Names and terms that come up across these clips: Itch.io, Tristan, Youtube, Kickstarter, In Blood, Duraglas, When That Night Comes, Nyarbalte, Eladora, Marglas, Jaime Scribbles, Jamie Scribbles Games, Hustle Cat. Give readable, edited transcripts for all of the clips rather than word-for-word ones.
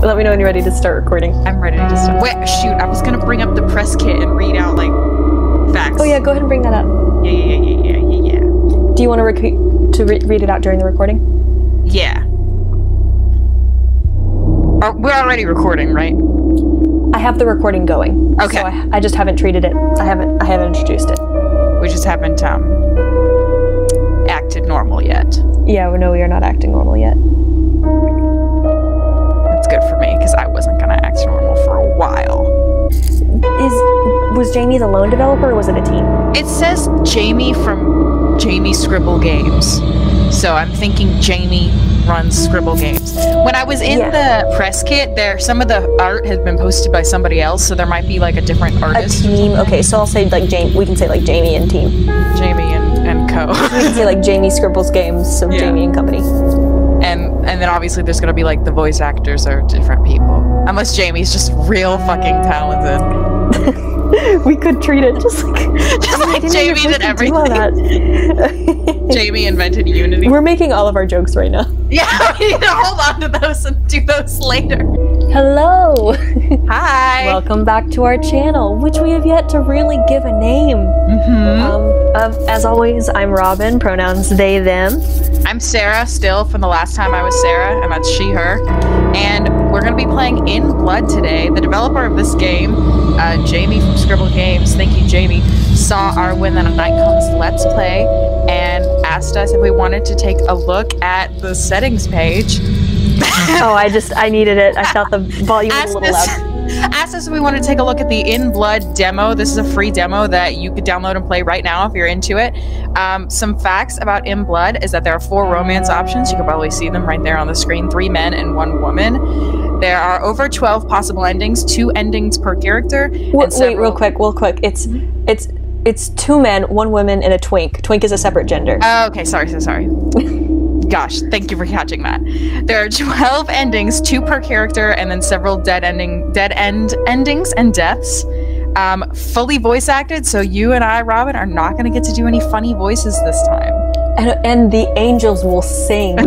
Let me know when you're ready to start recording. I'm ready to start. Wait, shoot, I was gonna bring up the press kit and read out, like, facts. Oh yeah, go ahead and bring that up. Yeah. Do you want to read it out during the recording? Yeah. We're already recording, right? I have the recording going. Okay. So I just haven't treated it. I haven't introduced it. We just haven't acted normal yet. Yeah, no, we are not acting normal yet. That's good for me, because I wasn't going to act normal for a while. Was Jamie the lone developer, or was it a team? It says Jamie from Jamie Scribbles Games. So I'm thinking Jamie runs Scribbles Games. When I was in the press kit, some of the art had been posted by somebody else, so there might be like a different artist. A team, okay, so I'll say like Jamie, we can say like Jamie and team. Jamie and co. We can say like Jamie Scribbles Games, so yeah. Jamie and company. And then obviously there's gonna be like the voice actors are different people. Unless Jamie's just real fucking talented. We could treat it just like Jamie did everything. All that. Jamie invented Unity. We're making all of our jokes right now. Yeah, we need to hold on to those and do those later. Hello. Hi. Welcome back to our channel, which we have yet to really give a name. As always, I'm Robin, pronouns they, them. I'm Sarah, still from the last time I was Sarah, and that's she, her. And we're going to be playing In Blood today. The developer of this game, Jamie from Scribbles Games, thank you, Jamie, saw our When That Night Comes Let's Play and asked us if we wanted to take a look at the settings page. Oh, I needed it. I felt the volume was a little loud. Asked us if we want to take a look at the In Blood demo. This is a free demo that you could download and play right now if you're into it. Some facts about In Blood is that there are 4 romance options. You can probably see them right there on the screen. 3 men and 1 woman. There are over 12 possible endings, 2 endings per character. Wait, real quick. It's 2 men, 1 woman, and a twink. Twink is a separate gender. Oh, okay, sorry. Gosh, thank you for catching that. There are 12 endings, 2 per character, and then several dead end endings and deaths. Fully voice acted, so you and I, Robin, are not going to get to do any funny voices this time. And the angels will sing.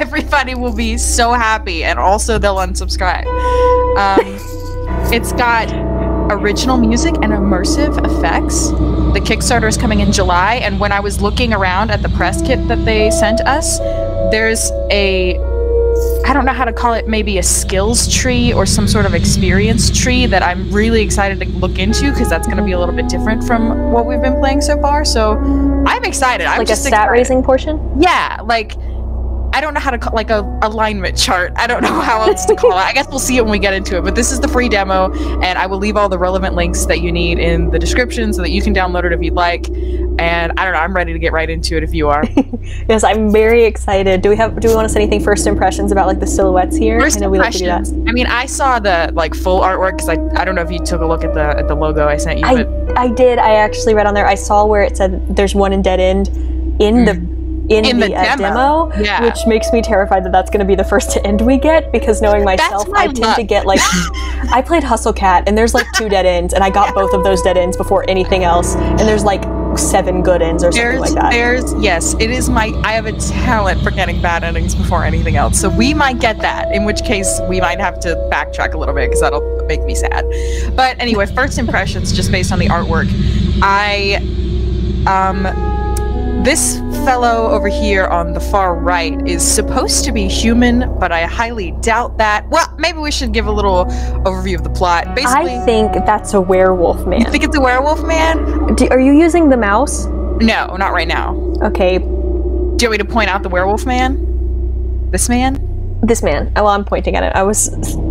Everybody will be so happy, and also they'll unsubscribe. It's got original music and immersive effects. The Kickstarter is coming in July, and when I was looking around at the press kit that they sent us, there's a, I don't know how to call it, maybe a skills tree or some sort of experience tree that I'm really excited to look into, because that's going to be a little bit different from what we've been playing so far. So I'm excited. I'm like just a stat raising portion? Yeah, like, I don't know how to call, like, a alignment chart. I don't know how else to call it. I guess we'll see it when we get into it. But this is the free demo, and I will leave all the relevant links that you need in the description so that you can download it if you'd like. And I don't know. I'm ready to get right into it if you are. Yes, I'm very excited. Do we want to say anything? First impressions about like the silhouettes here? First impressions. I know we like to do that. I mean, I saw the like full artwork because I don't know if you took a look at the logo I sent you. I did. I actually read on there. I saw where it said there's one in Dead End in the. In the demo, yeah. Which makes me terrified that that's going to be the first end we get, because knowing myself, I tend to get like, I played Hustle Cat and there's like 2 dead ends, and I got both of those dead ends before anything else, and there's like 7 good ends or something like that. Yes, it is I have a talent for getting bad endings before anything else, so we might get that, in which case we might have to backtrack a little bit because that'll make me sad. But anyway, first impressions just based on the artwork. This fellow over here on the far right is supposed to be human, but I highly doubt that. Well, maybe we should give a little overview of the plot. Basically, I think that's a werewolf man. You think it's a werewolf man? Are you using the mouse? No, not right now. Okay. Do you want me to point out the werewolf man? This man? This man. Well, I'm pointing at it. Oh,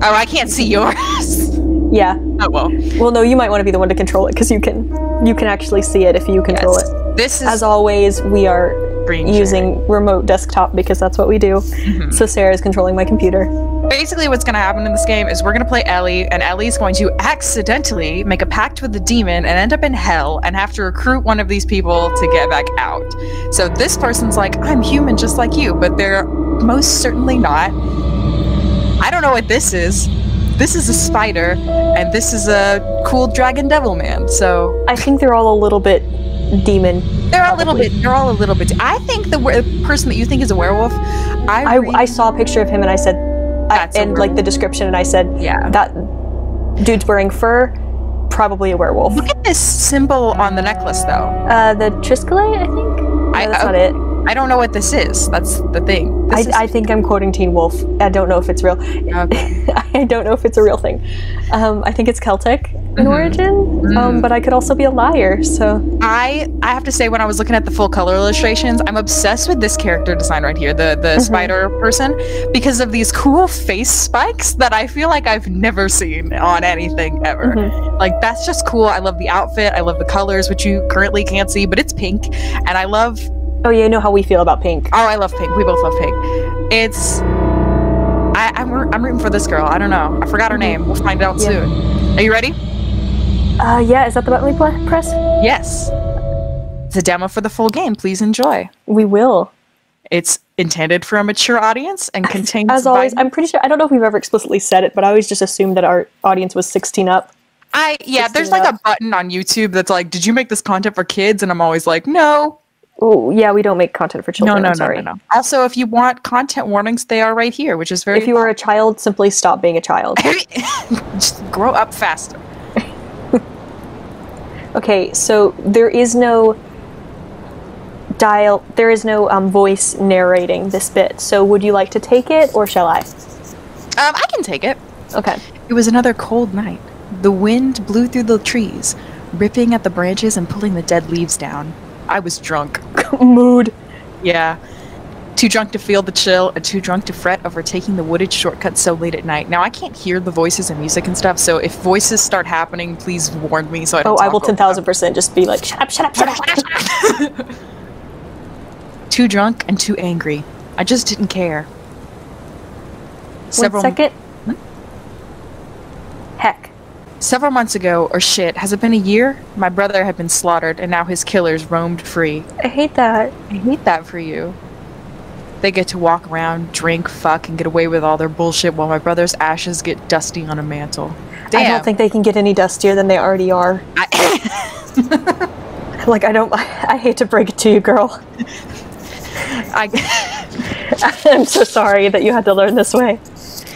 I can't see yours. Yeah. Oh, well. Well, no, you might want to be the one to control it, because you can actually see it if you control it. This is, as always, we are using remote desktop because that's what we do. So Sarah's controlling my computer. Basically what's going to happen in this game is we're going to play Ellie, and Ellie's going to accidentally make a pact with the demon and end up in hell and have to recruit one of these people to get back out. So this person's like, I'm human just like you, but they're most certainly not. I don't know what this is. This is a spider, and this is a cool dragon devil man, so... I think they're all a little bit... demon. They're probably. I think the person that you think is a werewolf, I saw a picture of him and I said, and like the description, and I said, yeah, that dude's wearing fur, probably a werewolf. Look at this symbol on the necklace, though. The Triskelay, I think. No, that's not it. I don't know what this is. That's the thing. I think I'm quoting Teen Wolf. I don't know if it's real. Okay. I don't know if it's a real thing. I think it's Celtic in origin, but I could also be a liar. So I have to say, when I was looking at the full color illustrations, I'm obsessed with this character design right here, the spider person, because of these cool face spikes that I feel like I've never seen on anything ever. Like, that's just cool. I love the outfit. I love the colors, which you currently can't see, but it's pink, and I love. Oh, yeah, you know how we feel about pink. Oh, I love pink. We both love pink. It's... I'm rooting for this girl. I don't know. I forgot her name. We'll find out soon. Are you ready? Yeah. Is that the button we press? Yes. It's a demo for the full game. Please enjoy. We will. It's intended for a mature audience and contains... As always, I'm pretty sure... I don't know if we've ever explicitly said it, but I always just assumed that our audience was 16 up. Yeah, there's like a button on YouTube that's like, did you make this content for kids? And I'm always like, no. Oh, yeah, we don't make content for children. No, no, sorry. No, no, no. Also, if you want content warnings, they are right here, which is very... If you are a child, simply stop being a child. Just grow up faster. Okay, so there is no voice narrating this bit, so would you like to take it, or shall I? I can take it. Okay. It was another cold night. The wind blew through the trees, ripping at the branches and pulling the dead leaves down. I was drunk. Mood. Yeah. Too drunk to feel the chill and too drunk to fret over taking the wooded shortcut so late at night. Now, I can't hear the voices and music and stuff, so if voices start happening, please warn me so I don't talk. I will 10,000% just be like, shut up, shut up, shut up, shut up. Too drunk and too angry. I just didn't care. One second. Hmm? Heck. Several months ago, or shit, has it been a year? My brother had been slaughtered, and now his killers roamed free. I hate that. I hate that for you. They get to walk around, drink, fuck, and get away with all their bullshit while my brother's ashes get dusty on a mantle. Damn. I don't think they can get any dustier than they already are. Like, I hate to break it to you, girl. I'm so sorry that you had to learn this way.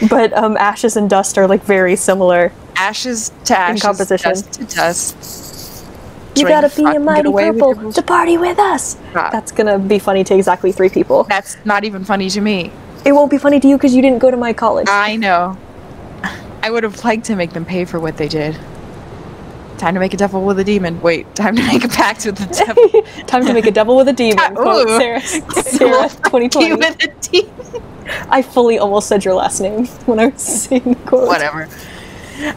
But ashes and dust are, like, very similar. Ashes to ashes, dust to dust. You gotta be a mighty purple to party with us. That's gonna be funny to exactly 3 people. That's not even funny to me. It won't be funny to you because you didn't go to my college. I know. I would have liked to make them pay for what they did. Time to make a devil with a demon. Wait, time to make a pact with the devil. Time to make a devil with a demon. Quote Sarah 2020. With a demon. I fully almost said your last name when I was saying the quote. Whatever.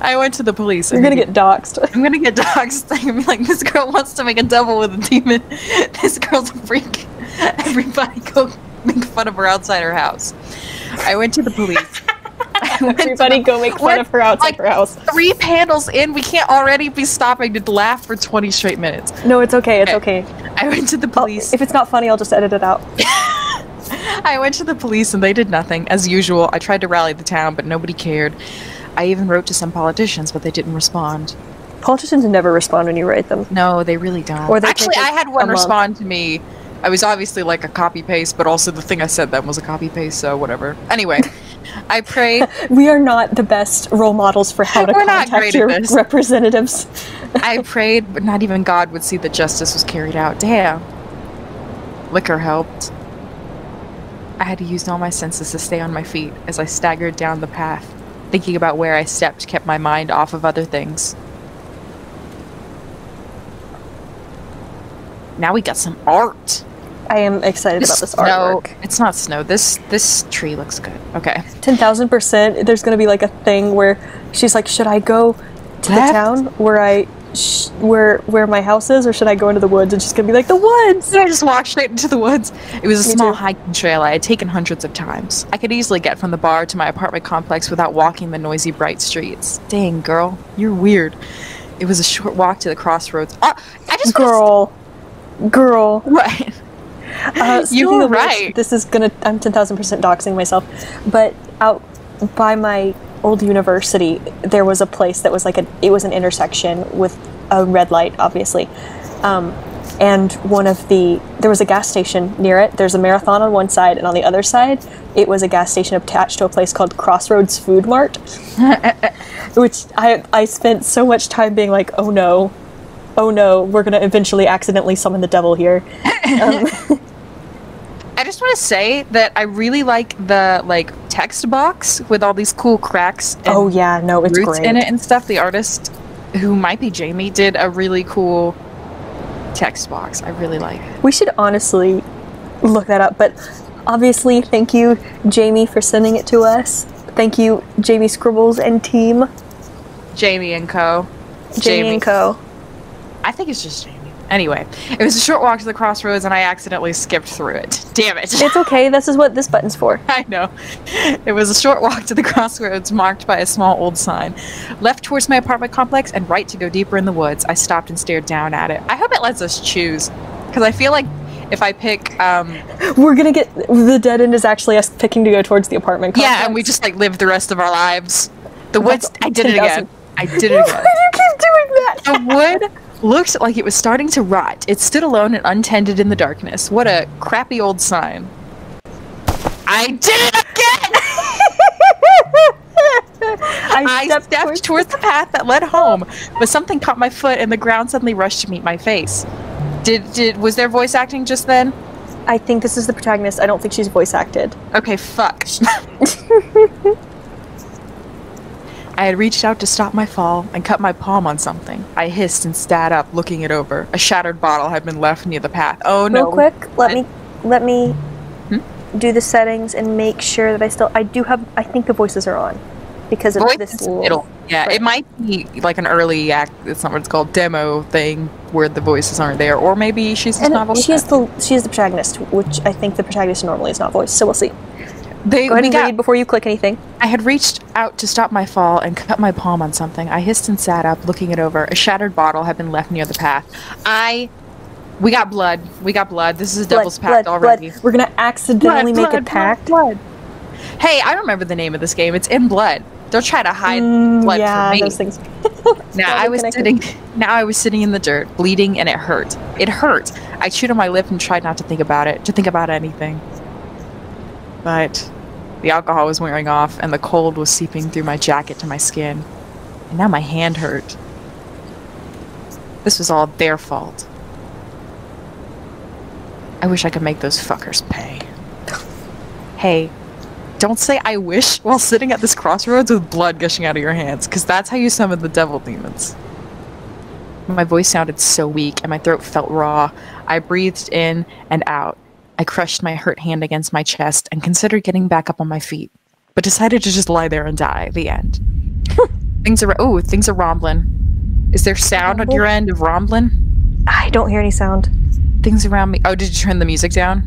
I went to the police. You're gonna get doxxed. I'm gonna get doxxed. I'm gonna be like, this girl wants to make a devil with a demon. This girl's a freak. Everybody go make fun of her outside her house. I went to the police. Everybody go make fun of her outside her house. 3 panels in, we can't already be stopping to laugh for 20 straight minutes. No, it's okay, it's okay. I went to the police. If it's not funny, I'll just edit it out. I went to the police and they did nothing. As usual, I tried to rally the town, but nobody cared. I even wrote to some politicians, but they didn't respond. Politicians never respond when you write them. No, they really don't. Or they actually, I had one respond to me. I was obviously like a copy-paste, but also the thing I said then was a copy-paste, so whatever. Anyway, I pray... We are not the best role models for how to contact your representatives. I prayed, but not even God would see that justice was carried out. Damn. Liquor helped. I had to use all my senses to stay on my feet as I staggered down the path. Thinking about where I stepped kept my mind off of other things. Now we got some art. I am excited about this artwork. No, it's not snow. This tree looks good. Okay. 10,000%. There's gonna be like a thing where she's like, should I go to the town where where my house is, or should I go into the woods? And she's gonna be like, the woods! And I just walked straight into the woods. It was a small hiking trail I had taken hundreds of times. I could easily get from the bar to my apartment complex without walking the noisy, bright streets. Dang, girl, you're weird. It was a short walk to the crossroads. Oh, I just girl. Right. You're right. This is gonna... I'm 10,000% doxing myself. But out by my... old university, there was a place that was like it was an intersection with a red light, obviously, and there was a gas station near it. There's a Marathon on one side, and on the other side, it was a gas station attached to a place called Crossroads Food Mart, which I spent so much time being like, oh no, we're gonna eventually accidentally summon the devil here. I just want to say that I really like the text box with all these cool cracks. And oh yeah, no, it's roots great in it and stuff. The artist, who might be Jamie, did a really cool text box. I really like it. We should honestly look that up. But obviously, thank you, Jamie, for sending it to us. Thank you, Jamie Scribbles and team. Jamie and Co. Jamie and Co. I think it's just Jamie. Anyway, it was a short walk to the crossroads, and I accidentally skipped through it. Damn it. It's okay. This is what this button's for. I know. It was a short walk to the crossroads marked by a small old sign. Left towards my apartment complex and right to go deeper in the woods. I stopped and stared down at it. I hope it lets us choose, because I feel like if I pick... we're going to get... The dead end is actually us picking to go towards the apartment complex. Yeah, and we just, like, live the rest of our lives. The woods... I did it again. I did it again. You keep doing that. The wood... looked like it was starting to rot. It stood alone and untended in the darkness. What a crappy old sign. I did it again! I stepped towards the path that led home, but something caught my foot and the ground suddenly rushed to meet my face. Was there voice acting just then? I think this is the protagonist. I don't think she's voice acted. Okay, fuck. I had reached out to stop my fall and cut my palm on something. I hissed and sat up, looking it over. A shattered bottle had been left near the path. Oh no! Real quick, let me do the settings and make sure that I still. I do have. I think the voices are on because of this. Yeah, it might be like an early act. It's not what it's called, demo thing where the voices aren't there, or maybe she's just not voiced. She is the protagonist, which I think the protagonist normally is not voiced. So we'll see. Go ahead and read before you click anything. I had reached out to stop my fall and cut my palm on something. I hissed and sat up, looking it over. A shattered bottle had been left near the path. We got blood. We got blood. This is a devil's pact already. Blood. We're going to accidentally make a pact. Blood. Hey, I remember the name of this game. It's In Blood. Don't try to hide blood from me. Those things. Now I was sitting in the dirt, bleeding, and it hurt. It hurt. I chewed on my lip and tried not to think about it, to think about anything. But... the alcohol was wearing off, and the cold was seeping through my jacket to my skin. And now my hand hurt. This was all their fault. I wish I could make those fuckers pay. Hey, don't say I wish while sitting at this crossroads with blood gushing out of your hands, because that's how you summon the devil demons. My voice sounded so weak, and my throat felt raw. I breathed in and out. I crushed my hurt hand against my chest and considered getting back up on my feet, but decided to just lie there and die. The end. Things are rumbling. Is there sound on your end of rumbling? I don't hear any sound. Things around me. Oh, did you turn the music down?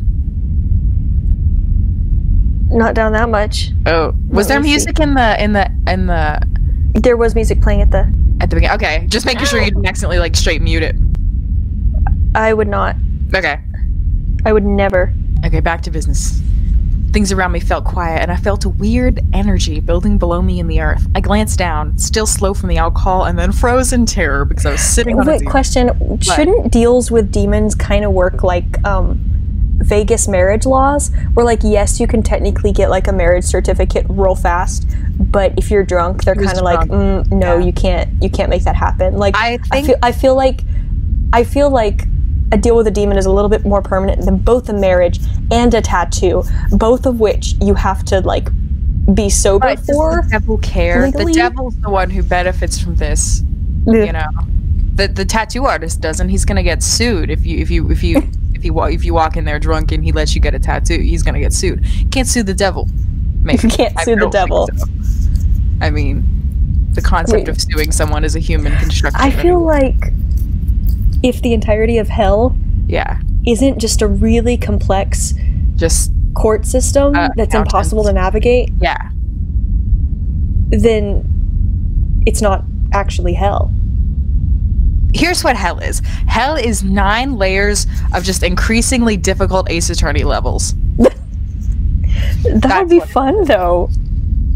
Not down that much. Oh, was there music in the? There was music playing at the beginning. Okay, just making sure you didn't accidentally straight mute it. I would not. Okay. I would never. Okay, back to business. Things around me felt quiet, and I felt a weird energy building below me in the earth. I glanced down, still slow from the alcohol, and then froze in terror because I was sitting on a demon. Question. Shouldn't deals with demons kind of work like Vegas marriage laws? Where, yes, you can technically get, a marriage certificate real fast, but if you're drunk, they're kind of no, yeah. You can't make that happen. I feel like a deal with a demon is a little bit more permanent than both a marriage and a tattoo, both of which you have to be sober for. Does the devil care? Legally? The devil's the one who benefits from this. Yeah. You know, the tattoo artist doesn't. He's gonna get sued if you walk in there drunk and he lets you get a tattoo. He's gonna get sued. Can't sue the devil. Maybe you can't sue the devil. So. I mean, the concept of suing someone is a human construction. I feel like. If the entirety of hell isn't just a really complex court system that's impossible to navigate, then it's not actually hell. Here's what hell is. Hell is 9 layers of just increasingly difficult Ace Attorney levels. That'd be fun, though.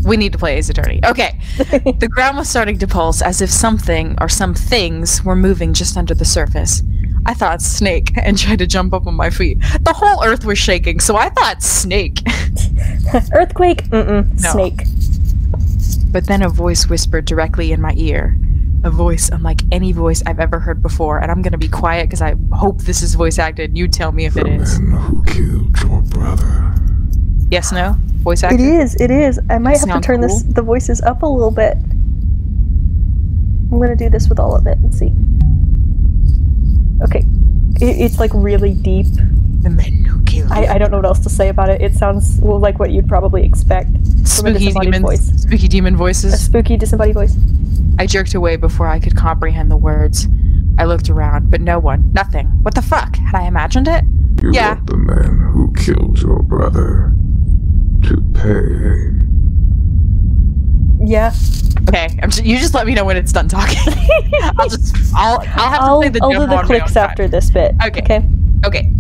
We need to play Ace Attorney. Okay. The ground was starting to pulse as if something or some things were moving just under the surface. I thought snake, and tried to jump up on my feet. The whole earth was shaking, so I thought snake. Earthquake? Mm-mm. No. Snake. But then a voice whispered directly in my ear. A voice unlike any voice I've ever heard before, and I'm gonna be quiet because I hope this is voice acted. You tell me if it is. The man who killed your brother. Yes, no? Voice acted? It is, it is. I might have to turn the voices up a little bit. I'm gonna do this with all of it and see. Okay. It's like really deep. The men who killed. I don't know what else to say about it. It sounds like what you'd probably expect. Spooky demon voice. Spooky demon voices. A spooky disembodied voice. I jerked away before I could comprehend the words. I looked around, but no one, nothing. What the fuck? Had I imagined it? You yeah. Want the man who killed your brother to pay. Yeah. Okay. You just let me know when it's done talking. I'll say the dumb one. I'll do the clicks after this bit. Okay. Okay. Okay.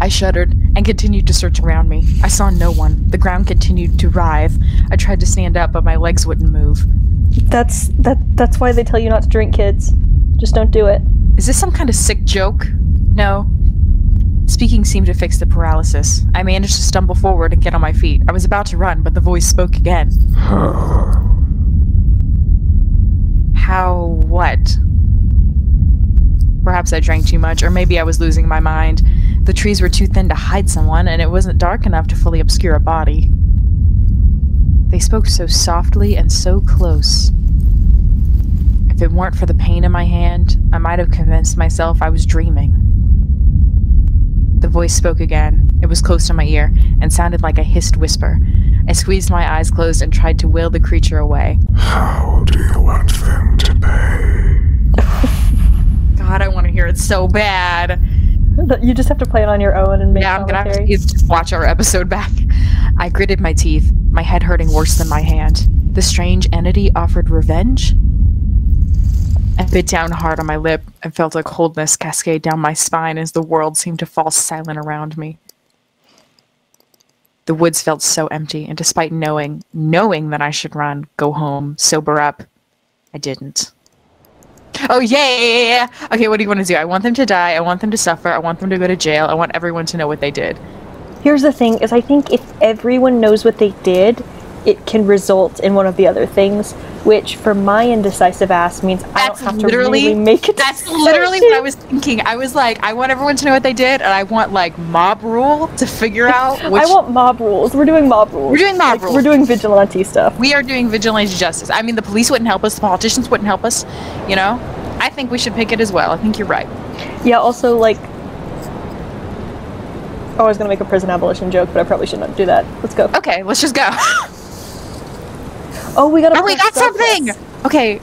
I shuddered and continued to search around me. I saw no one. The ground continued to writhe. I tried to stand up, but my legs wouldn't move. That's why they tell you not to drink, kids. Just don't do it. Is this some kind of sick joke? No. Speaking seemed to fix the paralysis. I managed to stumble forward and get on my feet. I was about to run, but the voice spoke again. How what? Perhaps I drank too much, or maybe I was losing my mind. The trees were too thin to hide someone, and it wasn't dark enough to fully obscure a body. They spoke so softly and so close. If it weren't for the pain in my hand, I might have convinced myself I was dreaming. The voice spoke again. It was close to my ear, and sounded like a hissed whisper. I squeezed my eyes closed and tried to will the creature away. How do you want them to pay? God, I want to hear it so bad. You just have to play it on your own and make commentary. Yeah, I'm gonna have to just watch our episode back. I gritted my teeth, my head hurting worse than my hand. The strange entity offered revenge? I bit down hard on my lip and felt a coldness cascade down my spine as the world seemed to fall silent around me. The woods felt so empty, and despite knowing that I should run, go home, sober up, I didn't. Oh, yeah! Okay, what do you want to do? I want them to die, I want them to suffer, I want them to go to jail, I want everyone to know what they did. Here's the thing, is I think if everyone knows what they did, it can result in one of the other things, which for my indecisive ass means I don't have to really make it. That's literally what I was thinking. I was like, I want everyone to know what they did, and I want like mob rule to figure out which. I want mob rules. We're doing mob rules. We're doing mob rules. We're doing vigilante stuff. We are doing vigilante justice. I mean, the police wouldn't help us. The politicians wouldn't help us. You know, I think we should pick it as well. I think you're right. Yeah. Also, like, oh, I was gonna make a prison abolition joke, but I probably should not do that. Let's go. Okay, let's just go. Oh, we got. Oh, we got something. Okay,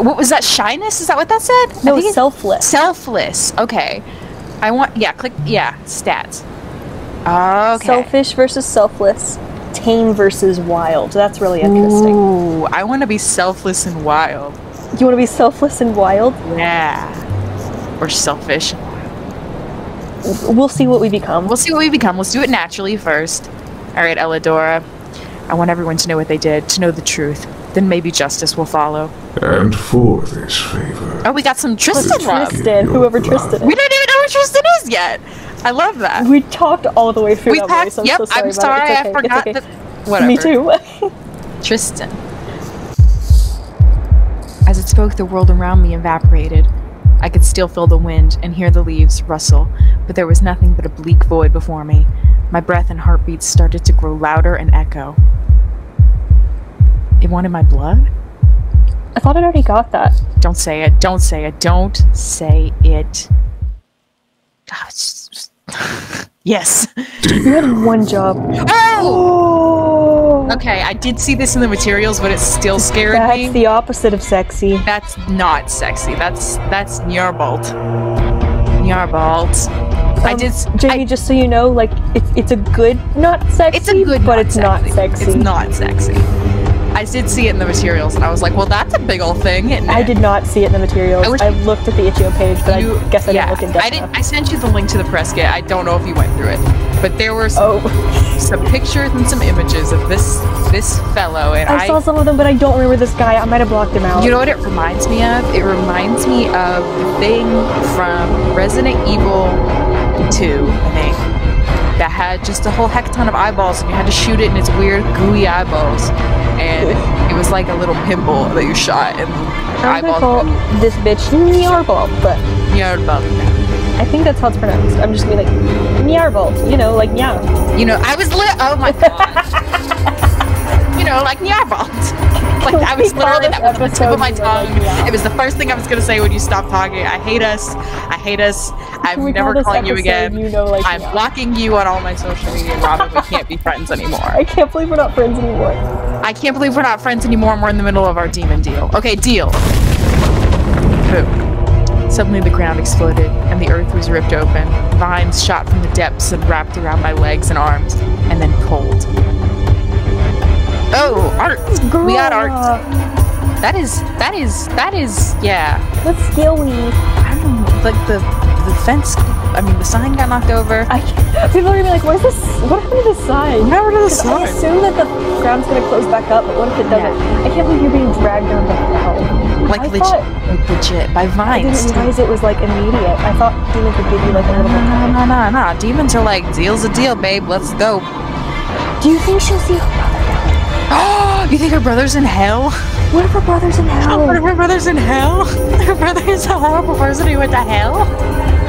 what was that? Shyness? Is that what that said? No, selfless. Selfless. Okay, I want. Yeah, click. Yeah, stats. Okay. Selfish versus selfless. Tame versus wild. That's really interesting. Ooh, I want to be selfless and wild. You want to be selfless and wild? Yeah. Or selfish. We'll see what we become. We'll see what we become. Let's do it naturally first. All right, Eladora. I want everyone to know what they did, to know the truth. Then maybe justice will follow. And for this favor. Oh, we got some Tristan love. Tristan, whoever Tristan is. We don't even know who Tristan is yet. I love that. We talked all the way through that voice. I'm so sorry. I'm sorry. Okay. I forgot that. Whatever. Me too. Tristan. As it spoke, the world around me evaporated. I could still feel the wind and hear the leaves rustle, but there was nothing but a bleak void before me. My breath and heartbeats started to grow louder and echo. It wanted my blood? I thought I'd already got that. Don't say it. Don't say it. Don't say it. Yes. You had one job. Oh! Okay, I did see this in the materials, but it still scared me. That's the opposite of sexy. That's not sexy. That's Nyarbalte. Nyarbalte. I did. Jamie, just so you know, like it's a good, not sexy. It's a good, but it's not sexy. It's not sexy. I I did see it in the materials, and I was like, well, that's a big old thing, isn't it? I did not see it in the materials. I looked at the itch.io page, but I guess I didn't look in depth. I sent you the link to the press kit. I don't know if you went through it, but there were some pictures and some images of this fellow. And I saw some of them, but I don't remember this guy. I might have blocked him out. You know what it reminds me of? It reminds me of the thing from Resident Evil 2, I think. That had just a whole hecton of eyeballs, and you had to shoot it in its weird gooey eyeballs, and it was like a little pinball that you shot, and I'm gonna call this bitch Nyarbalte. Nyarbalte. I think that's how it's pronounced. I'm just gonna be like Nyarbalte, you know, like Nyar. You know, I was oh my god. You know, like Nyarbalte. Like I was literally that was the tip of my tongue. Like, it was the first thing I was gonna say when you stopped talking. I hate us. I hate us. I'm never calling you again. You know, like, I'm blocking you on all my social media, Robin. We can't be friends anymore. I can't believe we're not friends anymore. I can't believe we're not friends anymore, and we're in the middle of our demon deal. Okay, deal. Boom. Suddenly the ground exploded, and the earth was ripped open. Vines shot from the depths and wrapped around my legs and arms, and then cold. Oh, art. Girl. We got art. That is, yeah. That's scary. I don't know, like the fence, I mean, the sign got knocked over. People are gonna be like, where's this? What happened to the sign? What happened to the sign? I assume that the ground's gonna close back up, but what if it doesn't? Yeah. I can't believe you're being dragged down by hell. Like, legit, by vines. I didn't realize it was, like, immediate. I thought demons would give you, like, a little bit of time. No. Demons are like, deal's a deal, babe. Let's go. Do you think she'll see her brother now? Oh, you think her brother's in hell? What if her brother's in hell? What if her brother's in hell? Her brother is a horrible person who went to hell?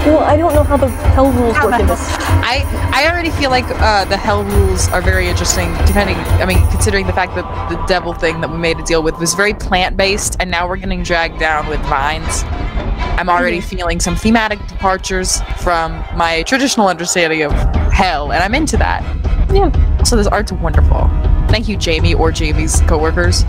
Well, I don't know how the hell rules work in this. I already feel like the hell rules are very interesting, considering the fact that the devil thing that we made a deal with was very plant-based, and now we're getting dragged down with vines. I'm already feeling some thematic departures from my traditional understanding of hell, and I'm into that. Yeah. So this art's wonderful. Thank you, Jamie, or Jamie's coworkers,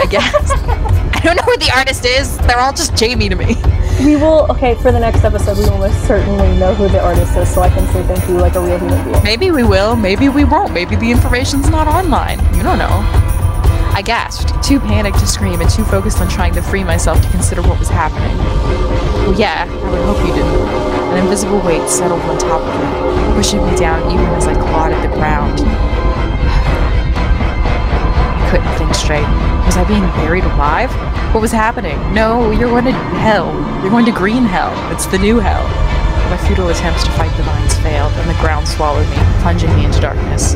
I guess. I don't know who the artist is. They're all just Jamie to me. We will, okay, for the next episode, we will most certainly know who the artist is, so I can say thank you like a real human being. Maybe we will, maybe we won't. Maybe the information's not online. You don't know. I gasped, too panicked to scream and too focused on trying to free myself to consider what was happening. Well, yeah, I would hope you didn't. An invisible weight settled on top of me, pushing me down even as I clawed at the ground. I couldn't think straight. Was I being buried alive? What was happening? No, you're going to hell. You're going to green hell. It's the new hell. My futile attempts to fight the vines failed, and the ground swallowed me, plunging me into darkness.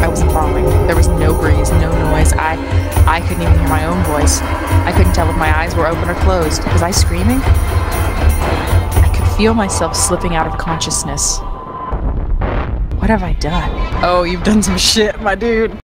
I wasn't falling. There was no breeze, no noise. I couldn't even hear my own voice. I couldn't tell if my eyes were open or closed. Was I screaming? I could feel myself slipping out of consciousness. What have I done? Oh, you've done some shit, my dude.